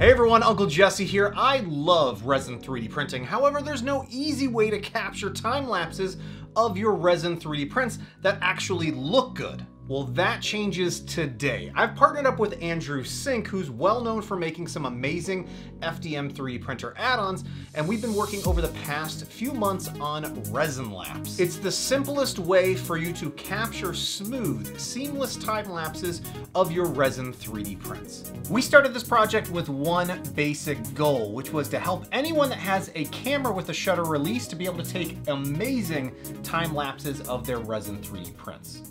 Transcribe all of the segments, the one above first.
Hey everyone, Uncle Jessy here. I love resin 3D printing. However, there's no easy way to capture time lapses of your resin 3D prints that actually look good. Well, that changes today. I've partnered up with Andrew Sink, who's well known for making some amazing FDM 3D printer add-ons, and we've been working over the past few months on ResinLapse. It's the simplest way for you to capture smooth, seamless time lapses of your resin 3D prints. We started this project with one basic goal, which was to help anyone that has a camera with a shutter release to be able to take amazing time lapses of their resin 3D prints.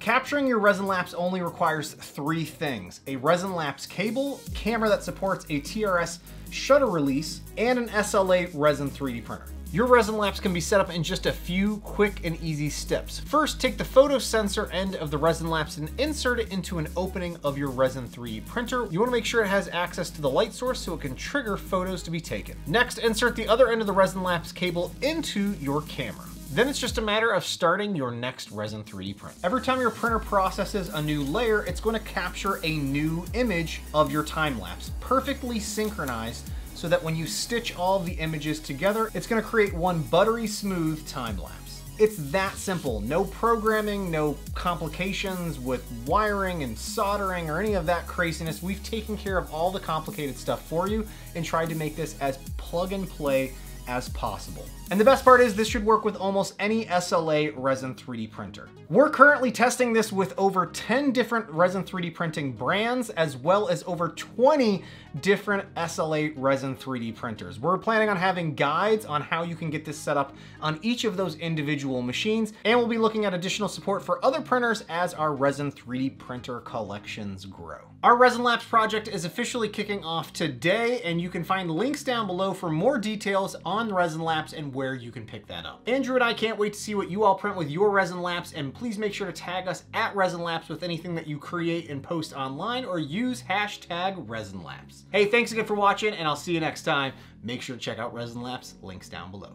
Capturing your ResinLapse only requires three things: a ResinLapse cable, camera that supports a TRS shutter release, and an SLA resin 3D printer. Your ResinLapse can be set up in just a few quick and easy steps. First, take the photo sensor end of the ResinLapse and insert it into an opening of your resin 3D printer. You want to make sure it has access to the light source so it can trigger photos to be taken. Next, insert the other end of the ResinLapse cable into your camera. Then it's just a matter of starting your next resin 3D print. Every time your printer processes a new layer, it's going to capture a new image of your time lapse, perfectly synchronized, so that when you stitch all the images together, it's going to create one buttery smooth time lapse. It's that simple. No programming, no complications with wiring and soldering or any of that craziness. We've taken care of all the complicated stuff for you and tried to make this as plug and play as possible. And the best part is this should work with almost any SLA resin 3D printer. We're currently testing this with over 10 different resin 3D printing brands, as well as over 20 different SLA resin 3D printers. We're planning on having guides on how you can get this set up on each of those individual machines, and we'll be looking at additional support for other printers as our resin 3D printer collections grow. Our ResinLapse project is officially kicking off today, and you can find links down below for more details on ResinLapse and where you can pick that up. Andrew and I can't wait to see what you all print with your ResinLapse, and please make sure to tag us at ResinLapse with anything that you create and post online, or use hashtag ResinLapse. Hey, thanks again for watching, and I'll see you next time. Make sure to check out ResinLapse, links down below.